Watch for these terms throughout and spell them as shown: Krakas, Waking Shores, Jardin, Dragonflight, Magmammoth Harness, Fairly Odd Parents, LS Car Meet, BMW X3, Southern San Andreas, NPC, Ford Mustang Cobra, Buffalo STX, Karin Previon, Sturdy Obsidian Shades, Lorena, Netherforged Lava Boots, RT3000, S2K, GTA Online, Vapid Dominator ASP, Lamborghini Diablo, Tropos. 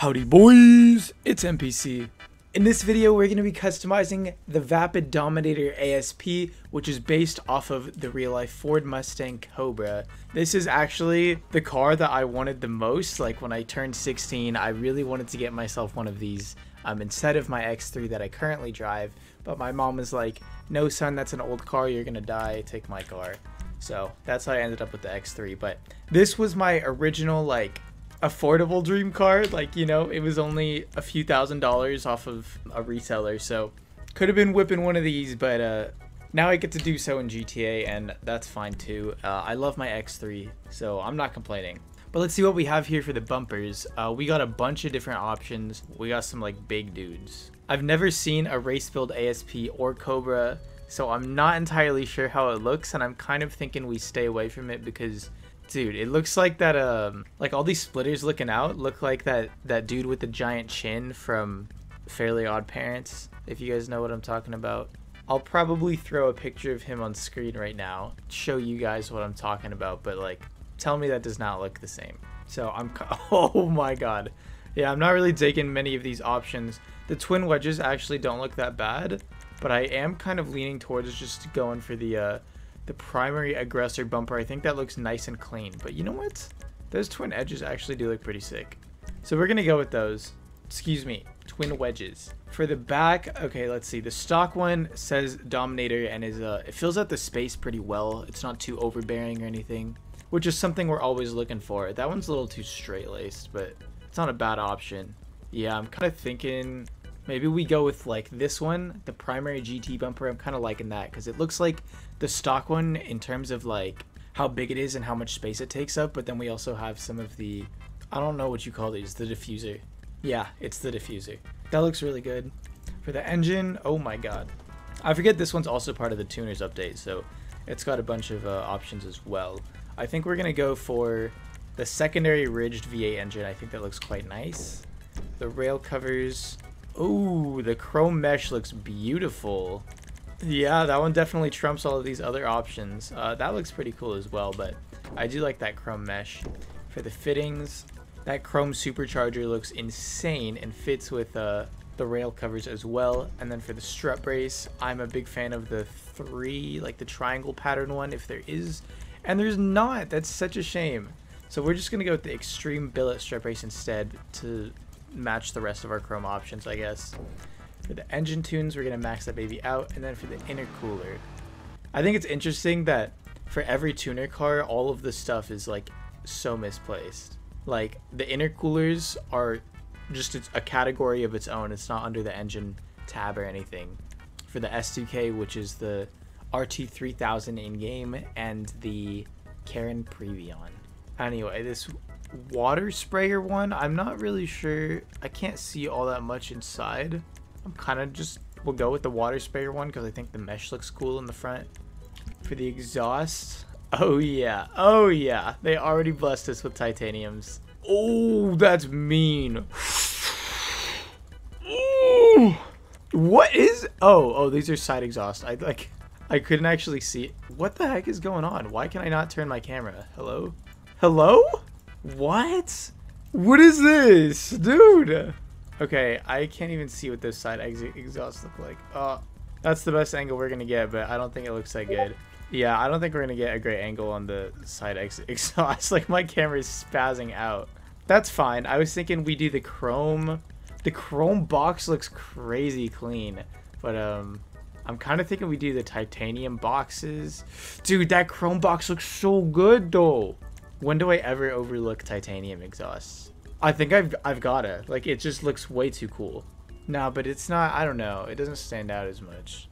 Howdy boys, it's NPC. In this video, we're going to be customizing the Vapid Dominator ASP, which is based off of the real-life Ford Mustang Cobra. This is actually the car that I wanted the most. Like when I turned 16, I really wanted to get myself one of these instead of my X3 that I currently drive. But my mom was like, no son, that's an old car, you're going to die, take my car. So that's how I ended up with the X3. But this was my original like affordable dream car. Like, you know, it was only a few $1,000 off of a reseller, so could have been whipping one of these, but now I get to do so in GTA, and that's fine too. I love my X3, so I'm not complaining. But let's see what we have here for the bumpers. We got a bunch of different options. We got some like big dudes. I've never seen a race build ASP or Cobra, so I'm not entirely sure how it looks, and I'm kind of thinking we stay away from it because, dude, it looks like that, like all these splitters looking out look like that dude with the giant chin from Fairly Odd Parents, if you guys know what I'm talking about. I'll probably throw a picture of him on screen right now, show you guys what I'm talking about, but like, tell me that does not look the same. So oh my god. Yeah, I'm not really taking many of these options. The twin wedges actually don't look that bad, but I am kind of leaning towards just going for the primary aggressor bumper. I think that looks nice and clean, but you know what? Those twin edges actually do look pretty sick. So we're gonna go with those. Excuse me, twin wedges. For the back, okay, let's see. The stock one says Dominator and is it fills out the space pretty well. It's not too overbearing or anything, which is something we're always looking for. That one's a little too straight-laced, but it's not a bad option. Yeah, I'm kind of thinking maybe we go with like this one, the primary GT bumper. I'm kind of liking that because it looks like the stock one in terms of like how big it is and how much space it takes up. But then we also have some of the, I don't know what you call these, the diffuser. Yeah, it's the diffuser. That looks really good. For the engine, oh my god. I forget this one's also part of the tuners update, so it's got a bunch of options as well. I think we're going to go for the secondary ridged V8 engine. I think that looks quite nice. The rail covers, ooh, the chrome mesh looks beautiful. Yeah, that one definitely trumps all of these other options. That looks pretty cool as well, but I do like that chrome mesh. For the fittings, that chrome supercharger looks insane and fits with the rail covers as well. And then for the strut brace, I'm a big fan of the three, like the triangle pattern one, if there is. And there's not, that's such a shame. So we're just gonna go with the extreme billet strut brace instead to match the rest of our chrome options, I guess. For the engine tunes, we're gonna max that baby out. And then for the intercooler, I think it's interesting that for every tuner car, all of the stuff is like so misplaced. Like the intercoolers are just a category of its own. It's not under the engine tab or anything. For the S2K, which is the RT3000 in game, and the Karin Previon. Anyway, this water sprayer one, I'm not really sure. I can't see all that much inside. I'm kind of just, we'll go with the water sprayer one because I think the mesh looks cool in the front. For the exhaust, oh yeah, they already blessed us with titaniums. Oh, that's mean. Ooh, what is, oh, these are side exhaust. I couldn't actually see it. What the heck is going on? Why can I not turn my camera? Hello? Hello? What? What is this? Dude! Okay, I can't even see what those side exhausts look like. That's the best angle we're gonna get, but I don't think it looks that good. Yeah, I don't think we're gonna get a great angle on the side exhaust. Like, my camera's spazzing out. That's fine. I was thinking we do the chrome. The chrome box looks crazy clean, but I'm kind of thinking we do the titanium boxes. Dude, that chrome box looks so good though. When do I ever overlook titanium exhausts? I think I've gotta. Like, it just looks way too cool. Nah, but it's not, I don't know. It doesn't stand out as much.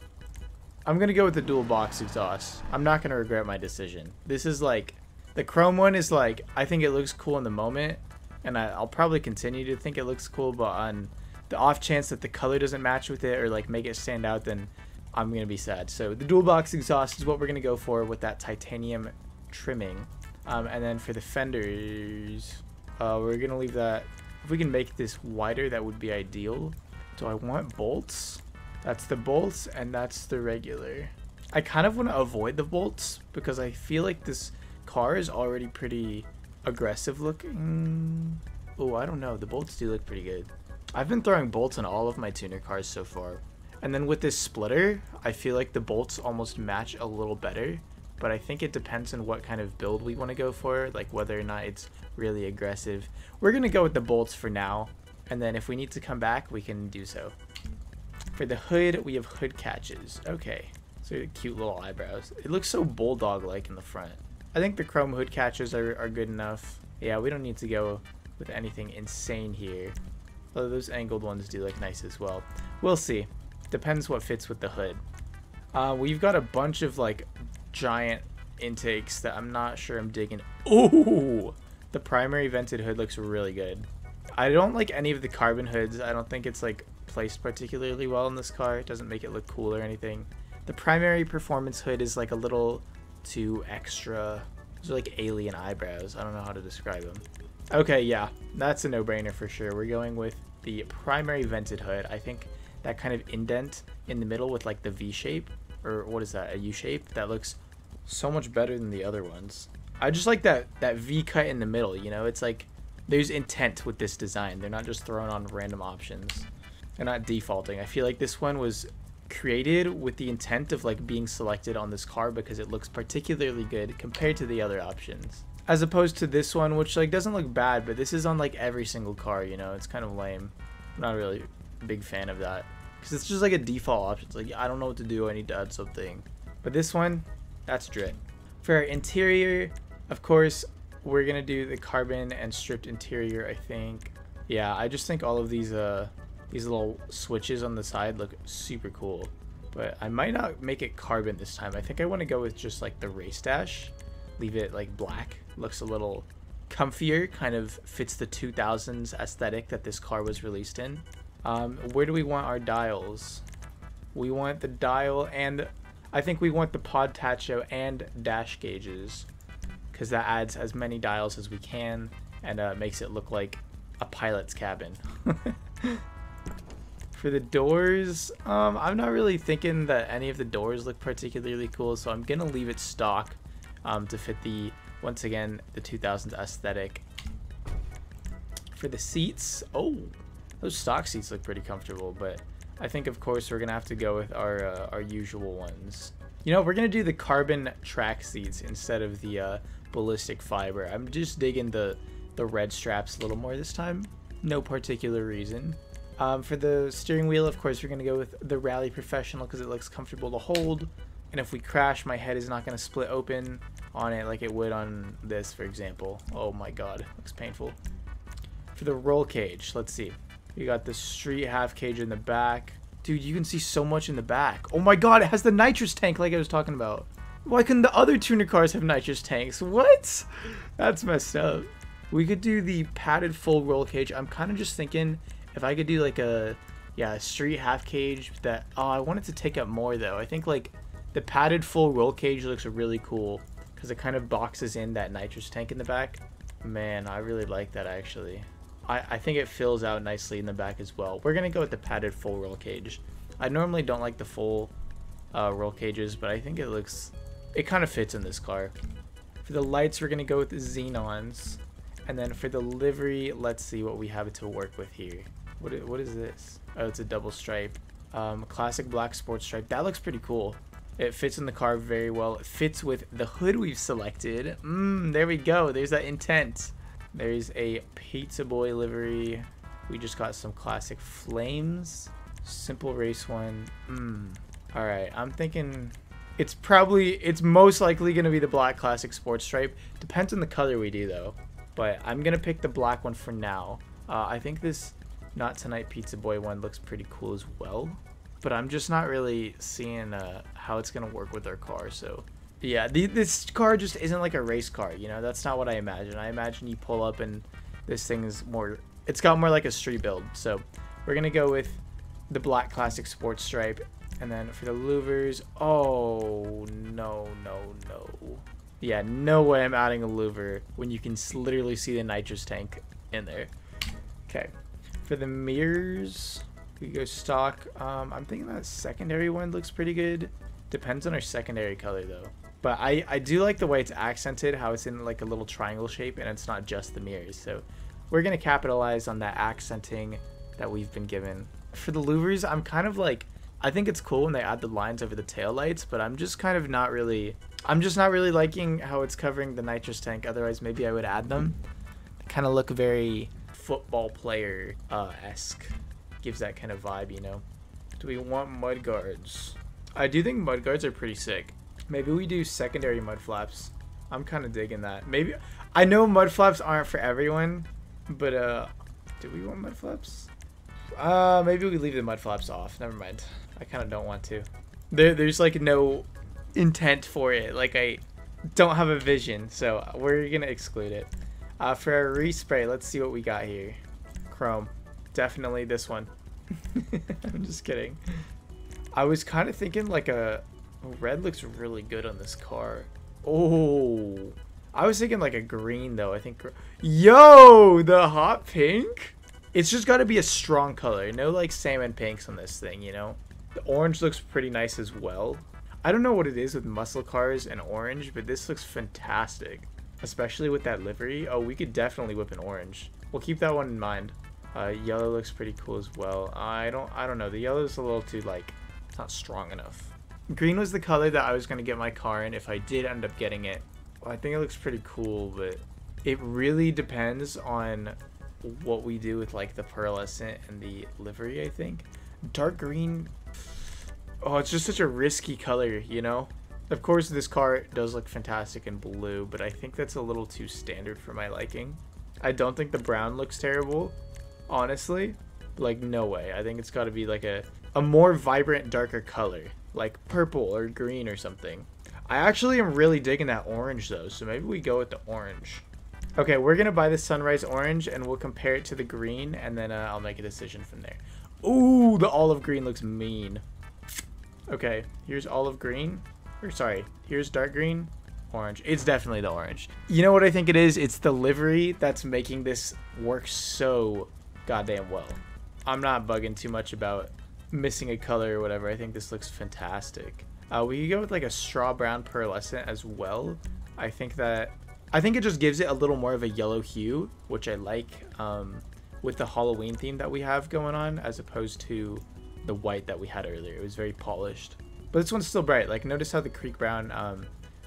I'm gonna go with the dual box exhaust. I'm not gonna regret my decision. This is like, the chrome one is like, I think it looks cool in the moment, and I'll probably continue to think it looks cool, but on the off chance that the color doesn't match with it or like make it stand out, then I'm gonna be sad. So the dual box exhaust is what we're gonna go for with that titanium trimming. And then for the fenders, we're gonna leave that. If we can make this wider, that would be ideal. Do I want bolts? That's the bolts, and that's the regular. I kind of want to avoid the bolts because I feel like this car is already pretty aggressive looking. Oh, I don't know. The bolts do look pretty good. I've been throwing bolts on all of my tuner cars so far. And then with this splitter, I feel like the bolts almost match a little better. But I think it depends on what kind of build we want to go for, like whether or not it's really aggressive. We're going to go with the bolts for now. And then if we need to come back, we can do so. For the hood, we have hood catches. Okay. So the cute little eyebrows. It looks so bulldog-like in the front. I think the chrome hood catches are good enough. Yeah, we don't need to go with anything insane here. Although those angled ones do look nice as well. We'll see. Depends what fits with the hood. We've got a bunch of like giant intakes that I'm not sure I'm digging. Ooh! The primary vented hood looks really good. I don't like any of the carbon hoods. I don't think it's like placed particularly well in this car. It doesn't make it look cool or anything. The primary performance hood is like a little too extra. Those are like alien eyebrows. I don't know how to describe them. Okay, yeah, that's a no-brainer for sure. We're going with the primary vented hood. I think that kind of indent in the middle with like the V shape, or what is that, a U shape? That looks so much better than the other ones. I just like that V cut in the middle, you know? It's like there's intent with this design. They're not just throwing on random options. They're not defaulting. I feel like this one was created with the intent of like being selected on this car because it looks particularly good compared to the other options. As opposed to this one, which like doesn't look bad, but this is on like every single car, you know? It's kind of lame. I'm not really a big fan of that. Because it's just like a default option. It's like, I don't know what to do, I need to add something. But this one, that's drit. For our interior, of course, we're gonna do the carbon and stripped interior, I think. Yeah, I just think all of these little switches on the side look super cool. But I might not make it carbon this time. I think I want to go with just like the race dash. Leave it like black. Looks a little comfier, kind of fits the 2000s aesthetic that this car was released in. Where do we want our dials? We want the dial, and I think we want the pod tacho and dash gauges, because that adds as many dials as we can and makes it look like a pilot's cabin. For the doors, I'm not really thinking that any of the doors look particularly cool, so I'm gonna leave it stock to fit the, once again, the 2000s aesthetic. For the seats, oh, those stock seats look pretty comfortable, but I think of course we're gonna have to go with our usual ones. You know, we're gonna do the carbon track seats instead of the ballistic fiber. I'm just digging the red straps a little more this time. No particular reason. For the steering wheel, of course, we're gonna go with the Rally Professional because it looks comfortable to hold. And if we crash, my head is not going to split open on it like it would on this, for example. Oh my god, looks painful. For the roll cage, let's see. You got the street half cage in the back. Dude, you can see so much in the back. Oh my god, it has the nitrous tank like I was talking about. Why couldn't the other tuner cars have nitrous tanks? What? That's messed up. We could do the padded full roll cage. I'm kind of just thinking if I could do like a, yeah, a street half cage that, oh, I want it to take up more though. I think like the padded full roll cage looks really cool because it kind of boxes in that nitrous tank in the back. Man, I really like that actually. I think it fills out nicely in the back as well. We're gonna go with the padded full roll cage. I normally don't like the full roll cages, but I think it kind of fits in this car. For the lights, we're gonna go with the xenons. And then for the livery, let's see what we have to work with here. What is this? Oh, it's a double stripe. Classic black sports stripe. That looks pretty cool. It fits in the car very well. It fits with the hood we've selected. There we go. There's that intent. There's a Pizza Boy livery. We just got some classic flames. Simple race one. All right, I'm thinking it's most likely gonna be the black classic sports stripe. Depends on the color we do though. But I'm gonna pick the black one for now. I think this Not Tonight Pizza Boy one looks pretty cool as well. But I'm just not really seeing how it's going to work with our car. So, yeah, this car just isn't like a race car, you know? That's not what I imagine. I imagine you pull up and this thing is more... It's got more like a street build. So, we're going to go with the black classic sports stripe. And then for the louvers... Oh, no, no, no. Yeah, no way I'm adding a louver when you can literally see the nitrous tank in there. Okay. For the mirrors... We go stock. I'm thinking that secondary one looks pretty good. Depends on our secondary color though. But I do like the way it's accented, how it's in like a little triangle shape and it's not just the mirrors. So we're going to capitalize on that accenting that we've been given. For the louvers, I'm kind of like, I think it's cool when they add the lines over the taillights, but I'm just kind of not really, I'm just not really liking how it's covering the nitrous tank. Otherwise, maybe I would add them. They kind of look very football player-esque. Gives that kind of vibe, you know? Do we want mud guards? I do think mud guards are pretty sick. Maybe we do secondary mud flaps. I'm kind of digging that. Maybe, I know mud flaps aren't for everyone, but do we want mud flaps? Maybe we leave the mud flaps off. Never mind. I kind of don't want to. There's like no intent for it. Like I don't have a vision, so we're gonna exclude it. For our respray, let's see what we got here. Chrome, definitely this one. I'm just kidding. I was kind of thinking like a red looks really good on this car. Oh, I was thinking like a green though. I think, yo, the hot pink. It's just got to be a strong color. No like salmon pinks on this thing, you know? The orange looks pretty nice as well. I don't know what it is with muscle cars and orange, but this looks fantastic. Especially with that livery. Oh, we could definitely whip an orange. We'll keep that one in mind. Yellow looks pretty cool as well. I don't know. The yellow's a little too like, it's not strong enough. Green was the color that I was going to get my car in if I did end up getting it. Well, I think it looks pretty cool, but it really depends on what we do with like the pearlescent and the livery. I think dark green, oh, it's just such a risky color, you know? Of course this car does look fantastic in blue, but I think that's a little too standard for my liking. I don't think the brown looks terrible, honestly. Like no way. I think it's got to be like a more vibrant, darker color, like purple or green or something. I actually am really digging that orange though, so maybe we go with the orange. Okay, we're going to buy the sunrise orange, and we'll compare it to the green, and then I'll make a decision from there. Ooh, the olive green looks mean. Okay, here's olive green. Or sorry, here's dark green, orange. It's definitely the orange. You know what I think it is? It's the livery that's making this work so goddamn well. I'm not bugging too much about missing a color or whatever. I think this looks fantastic. We could go with like a straw brown pearlescent as well. I think it just gives it a little more of a yellow hue, which I like with the Halloween theme that we have going on, as opposed to the white that we had earlier. It was very polished. But this one's still bright. Like, notice how the creek brown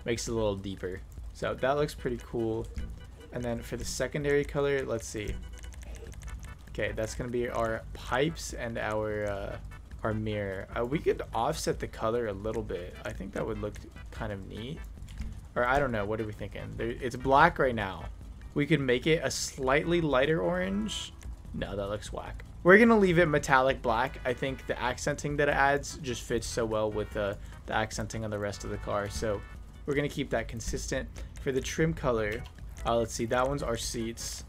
makes it a little deeper. So that looks pretty cool. And then for the secondary color, let's see. Okay, that's going to be our pipes and our mirror. We could offset the color a little bit. I think that would look kind of neat. Or I don't know, what are we thinking? It's black right now. We could make it a slightly lighter orange. No, that looks whack. We're gonna leave it metallic black. I think the accenting that it adds just fits so well with the accenting on the rest of the car. So we're gonna keep that consistent. For the trim color, let's see, that one's our seats.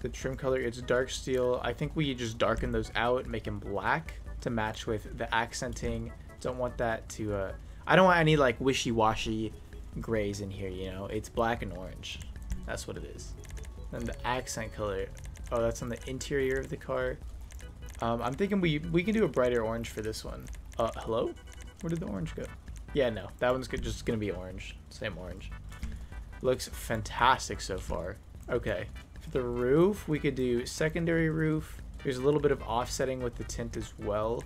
The trim color, it's dark steel. I think we just darken those out, make them black to match with the accenting. Don't want that to, I don't want any like wishy-washy grays in here, you know? It's black and orange. That's what it is. Then the accent color. Oh, that's on the interior of the car. I'm thinking we can do a brighter orange for this one. Hello? Where did the orange go? Yeah, no. That one's just going to be orange. Same orange. Looks fantastic so far. Okay. For the roof, we could do secondary roof. There's a little bit of offsetting with the tint as well,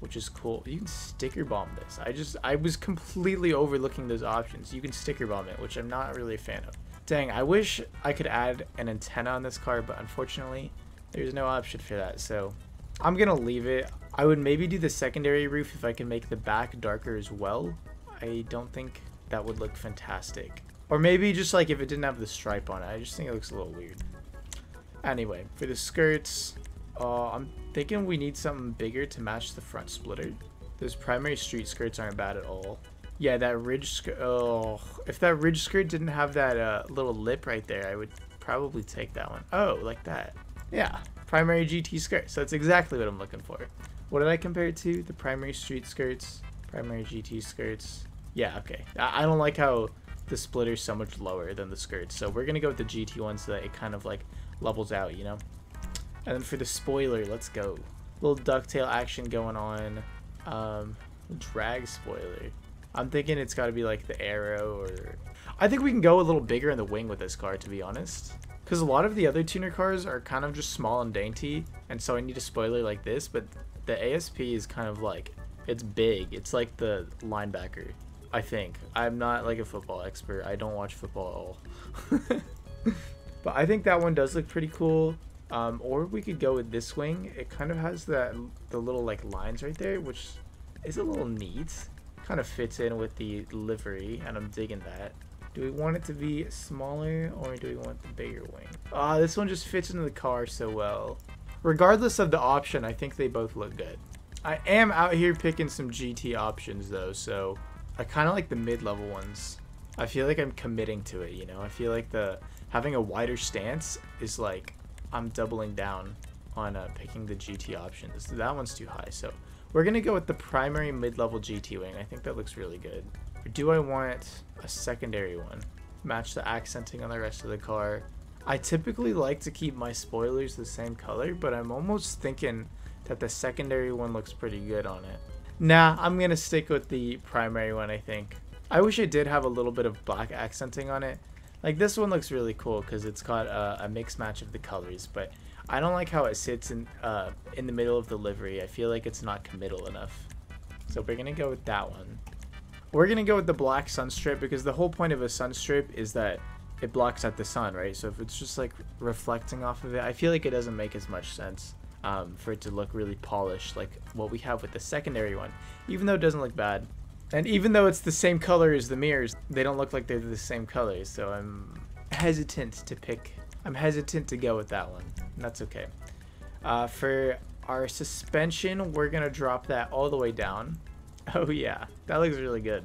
which is cool. You can sticker bomb this. I was completely overlooking those options. You can sticker bomb it, which I'm not really a fan of. Dang, I wish I could add an antenna on this car, but unfortunately, there's no option for that, so I'm gonna leave it. I would maybe do the secondary roof if I can make the back darker as well. I don't think that would look fantastic. Or maybe just like if it didn't have the stripe on it. I just think it looks a little weird. Anyway, for the skirts, I'm thinking we need something bigger to match the front splitter. Those primary street skirts aren't bad at all. Yeah, that ridge skirt. Oh, if that ridge skirt didn't have that little lip right there, I would probably take that one. Oh, like that. Yeah, primary GT skirt. So that's exactly what I'm looking for. What did I compare it to? The primary street skirts, primary GT skirts. Yeah, okay. I don't like how the splitter's so much lower than the skirts. So we're going to go with the GT one so that it kind of like levels out, you know? And then for the spoiler, let's go. Little ducktail action going on. Drag spoiler. I'm thinking it's got to be like the arrow, or I think we can go a little bigger in the wing with this car, to be honest. because a lot of the other tuner cars are kind of just small and dainty, and so I need a spoiler like this, but the ASP is kind of like, it's big. It's like the linebacker, I think. I'm not like a football expert. I don't watch football at all. But I think that one does look pretty cool. Or we could go with this wing. It kind of has that the little like lines right there, which is a little neat. Kind of fits in with the livery, and I'm digging that. Do we want it to be smaller, or do we want the bigger wing? Ah, this one just fits into the car so well. Regardless of the option, I think they both look good. I am out here picking some GT options though, so I kind of like the mid-level ones. I feel like I'm committing to it, you know? I feel like the having a wider stance is like, I'm doubling down on picking the GT options. That one's too high, so we're gonna go with the primary mid-level GT wing. I think that looks really good. Or do I want a secondary one? Match the accenting on the rest of the car. I typically like to keep my spoilers the same color, but I'm almost thinking that the secondary one looks pretty good on it. Nah, I'm gonna stick with the primary one, I think. I wish it did have a little bit of black accenting on it. Like this one looks really cool because it's got a mix match of the colors, but I don't like how it sits in the middle of the livery. I feel like it's not committal enough. So we're gonna go with that one. We're gonna go with the black sunstrip because the whole point of a sunstrip is that it blocks out the sun, right? So if it's just like reflecting off of it, I feel like it doesn't make as much sense for it to look really polished like what we have with the secondary one, even though it doesn't look bad. And even though it's the same color as the mirrors, they don't look like they're the same color, so I'm hesitant to go with that one, and that's okay. For our suspension, we're gonna drop that all the way down. Oh yeah, that looks really good.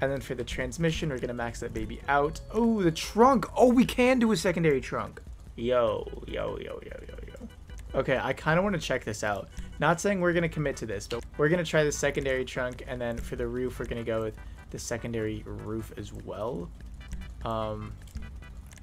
And then for the transmission, we're gonna max that baby out. Oh, the trunk! Oh, we can do a secondary trunk! Yo. Okay, I kind of want to check this out. Not saying we're going to commit to this, but we're going to try the secondary trunk, and then for the roof, we're going to go with the secondary roof as well. And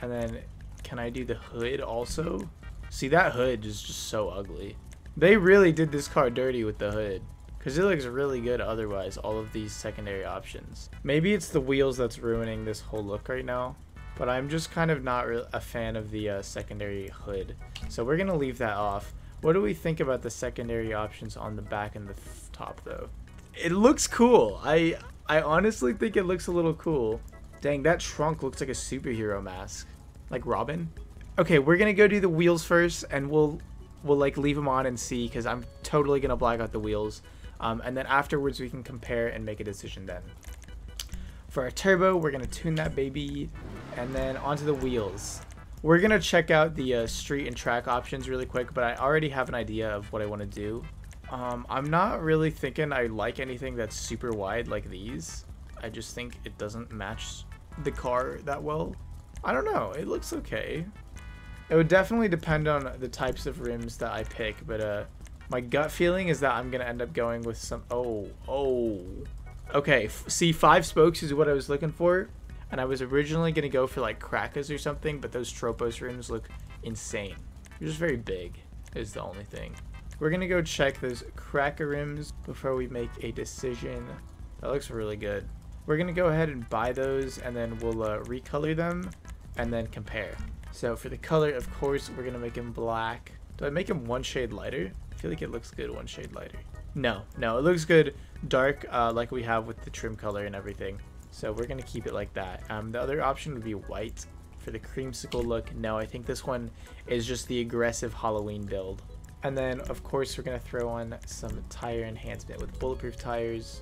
then, can I do the hood also? See, that hood is just so ugly. They really did this car dirty with the hood, because it looks really good otherwise, all of these secondary options. Maybe it's the wheels that's ruining this whole look right now. But I'm just kind of not a fan of the secondary hood. So we're going to leave that off. What do we think about the secondary options on the back and the top, though? It looks cool. I honestly think it looks a little cool. Dang, that trunk looks like a superhero mask. Like Robin? Okay, we're going to go do the wheels first. And we'll like leave them on and see. Because I'm totally going to black out the wheels. And then afterwards, we can compare and make a decision then. For our turbo, we're going to tune that baby. And then onto the wheels. We're going to check out the street and track options really quick, but I already have an idea of what I want to do. I'm not really thinking I like anything that's super wide like these. I just think it doesn't match the car that well. I don't know. It looks okay. It would definitely depend on the types of rims that I pick, but my gut feeling is that I'm going to end up going with some... Oh. Okay, see, 5 spokes is what I was looking for. And I was originally going to go for like Krakas or something, but those Tropos rims look insane. They're just very big is the only thing. We're going to go check those Kraka rims before we make a decision. That looks really good. We're going to go ahead and buy those, and then we'll recolor them and then compare. So for the color, of course, we're going to make him black. Do I make him one shade lighter? I feel like it looks good one shade lighter. No, it looks good dark like we have with the trim color and everything. So we're going to keep it like that. The other option would be white for the creamsicle look. No, I think this one is just the aggressive Halloween build. And then, of course, we're going to throw on some tire enhancement with bulletproof tires.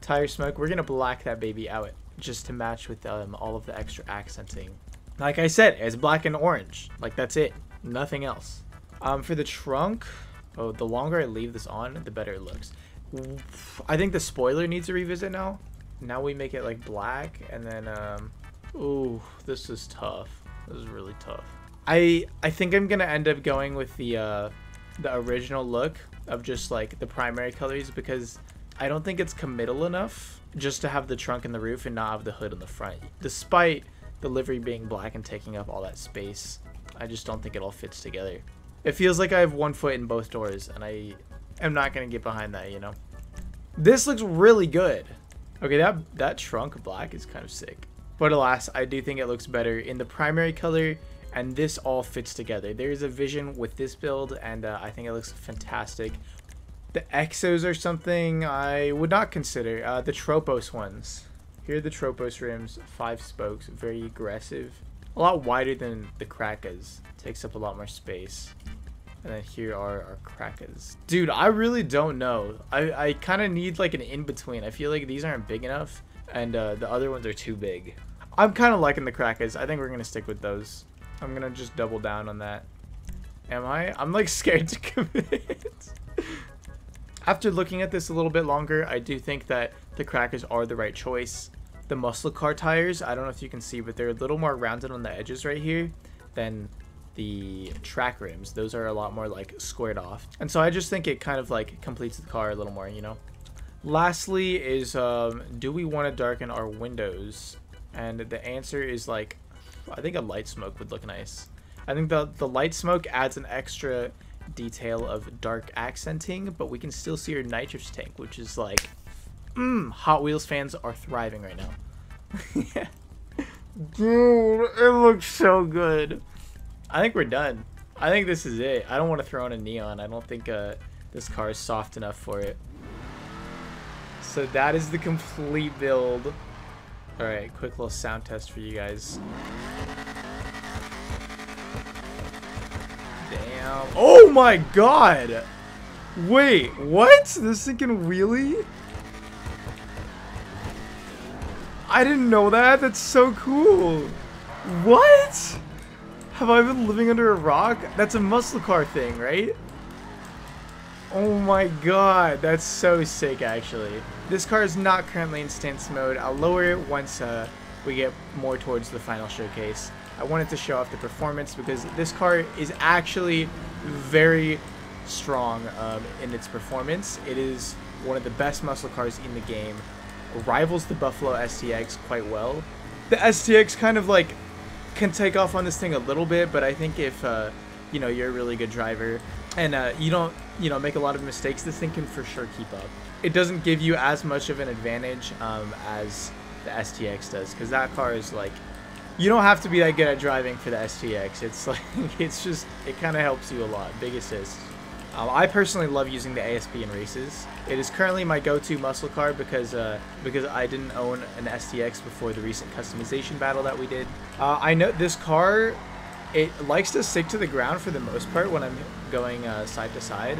Tire smoke, we're going to black that baby out just to match with all of the extra accenting. Like I said, it's black and orange. Like, that's it. Nothing else. For the trunk, oh, the longer I leave this on, the better it looks. I think the spoiler needs a revisit now. Now we make it like black, and then ooh, this is tough. This is really tough. I think I'm gonna end up going with the original look of just like the primary colors, because I don't think it's committal enough just to have the trunk and the roof and not have the hood on the front, despite the livery being black and taking up all that space. I just don't think it all fits together. It feels like I have one foot in both doors, and I am not gonna get behind that, you know. This looks really good. Okay, that trunk black is kind of sick. But alas, I do think it looks better in the primary color and this all fits together. There is a vision with this build, and I think it looks fantastic. The Exos are something I would not consider. The Tropos ones. Here are the Tropos rims, 5 spokes, very aggressive. A lot wider than the Krakas. Takes up a lot more space. And then here are our Krakas. Dude, I really don't know. I kind of need like an in-between. I feel like these aren't big enough, and the other ones are too big. I'm kind of liking the Krakas. I think we're going to stick with those. I'm going to just double down on that. Am I? I'm like scared to commit. After looking at this a little bit longer, I do think that the Krakas are the right choice. The muscle car tires, I don't know if you can see, but they're a little more rounded on the edges right here than the track rims. Those are a lot more like squared off. And so I just think it kind of like completes the car a little more, you know? Lastly is, do we want to darken our windows? And the answer is like, I think a light smoke would look nice. I think the light smoke adds an extra detail of dark accenting, but we can still see our nitrous tank, which is like, Hot Wheels fans are thriving right now. Yeah. Dude, it looks so good. I think we're done. I think this is it. I don't want to throw in a neon. I don't think this car is soft enough for it. So that is the complete build. All right, quick little sound test for you guys. Damn. Oh my god! Wait, what? This thing can wheelie? I didn't know that. That's so cool. What? Have I been living under a rock? That's a muscle car thing, right? Oh my god, that's so sick, actually. This car is not currently in stance mode. I'll lower it once we get more towards the final showcase. I wanted to show off the performance because this car is actually very strong in its performance. It is one of the best muscle cars in the game. Rivals the Buffalo STX quite well. The STX kind of like can take off on this thing a little bit, but I think if you know, you're a really good driver and you don't, you know, make a lot of mistakes, this thing can for sure keep up. It doesn't give you as much of an advantage as the STX does, because that car is like, you don't have to be that good at driving for the STX. It's like it's just, it kind of helps you a lot. Big assist. I personally love using the ASP in races. It is currently my go-to muscle car because I didn't own an STX before the recent customization battle that we did. I know this car, it likes to stick to the ground for the most part when I'm going side to side.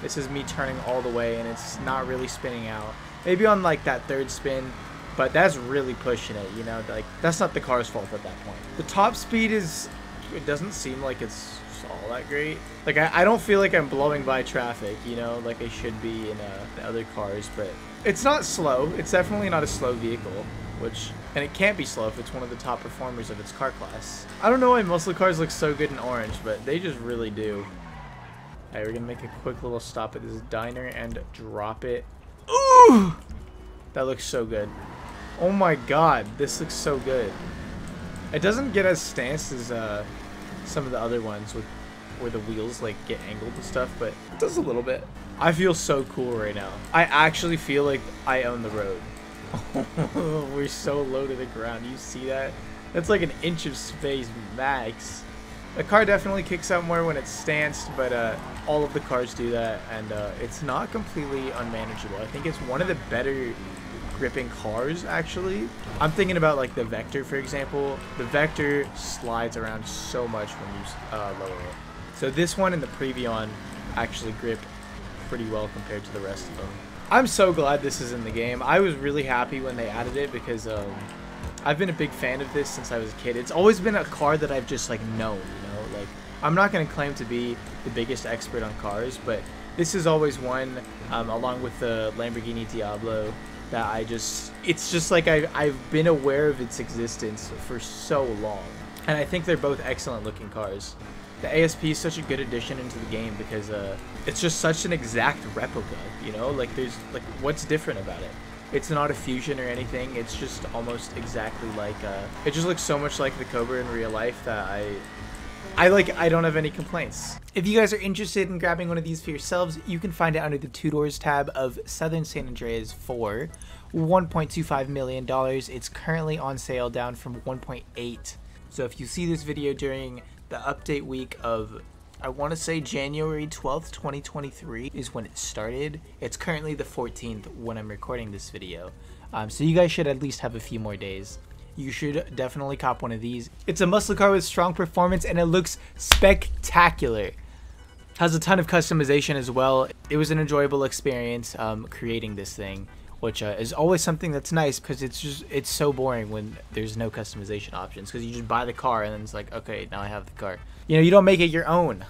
This is me turning all the way and it's not really spinning out. Maybe on like that third spin, but that's really pushing it, you know? Like, that's not the car's fault at that point. The top speed is, it doesn't seem like it's all that great. Like I don't feel like I'm blowing by traffic, you know, like I should be in the other cars, but it's not slow. It's definitely not a slow vehicle, which, and it can't be slow if it's one of the top performers of its car class. I don't know why muscle cars look so good in orange, but they just really do. All right, we're gonna make a quick little stop at this diner and drop it. Ooh, that looks so good. Oh my god, this looks so good. It doesn't get as stance as some of the other ones with where the wheels like get angled and stuff, but it does a little bit. I feel so cool right now. I actually feel like I own the road. We're so low to the ground. You see that? That's like an inch of space max. The car definitely kicks out more when it's stanced, but all of the cars do that, and it's not completely unmanageable. I think it's one of the better gripping cars, actually. I'm thinking about like the Vector, for example. The Vector slides around so much when you lower it. So this one and the Previon actually grip pretty well compared to the rest of them. I'm so glad this is in the game. I was really happy when they added it because I've been a big fan of this since I was a kid. It's always been a car that I've just like known, you know? Like, I'm not gonna claim to be the biggest expert on cars, but this is always one, along with the Lamborghini Diablo, that I just, it's just like I've been aware of its existence for so long. And I think they're both excellent looking cars. The ASP is such a good addition into the game because it's just such an exact replica, you know? Like, there's like, what's different about it? It's not a fusion or anything. It's just almost exactly like it just looks so much like the Cobra in real life that I don't have any complaints. If you guys are interested in grabbing one of these for yourselves, you can find it under the Two Doors tab of Southern San Andreas for $1.25 million. It's currently on sale, down from $1.8 million. So if you see this video during the update week of, I want to say January 12th, 2023 is when it started. It's currently the 14th when I'm recording this video. So you guys should at least have a few more days. You should definitely cop one of these. It's a muscle car with strong performance and it looks spectacular. Has a ton of customization as well. It was an enjoyable experience creating this thing, which is always something that's nice because it's so boring when there's no customization options, because you just buy the car and then it's like, okay, now I have the car. You know, you don't make it your own.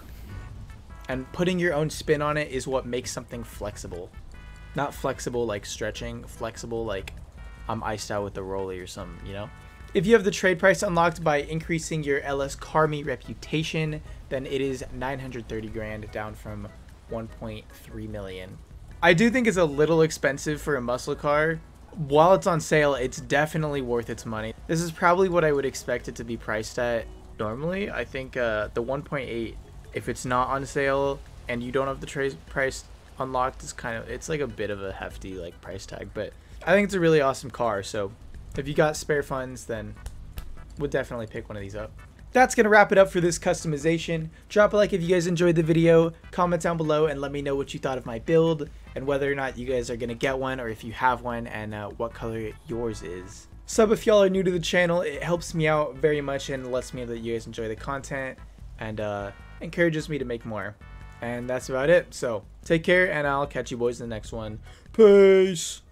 And putting your own spin on it is what makes something flexible. Not flexible like stretching, flexible like I'm iced out with the rolly or something, you know? If you have the trade price unlocked by increasing your LS Car Meet reputation, then it is 930 grand, down from 1.3 million. I do think it's a little expensive for a muscle car. While it's on sale, it's definitely worth its money. This is probably what I would expect it to be priced at normally. I think the 1.8, if it's not on sale and you don't have the trade price unlocked, is kind of, it's like a bit of a hefty like price tag, but I think it's a really awesome car. So if you got spare funds, then we'll definitely pick one of these up. That's gonna wrap it up for this customization. Drop a like if you guys enjoyed the video, comment down below and let me know what you thought of my build and whether or not you guys are gonna get one, or if you have one, and what color yours is. Sub if y'all are new to the channel, it helps me out very much and lets me know that you guys enjoy the content and encourages me to make more. And that's about it, so take care and I'll catch you boys in the next one. Peace!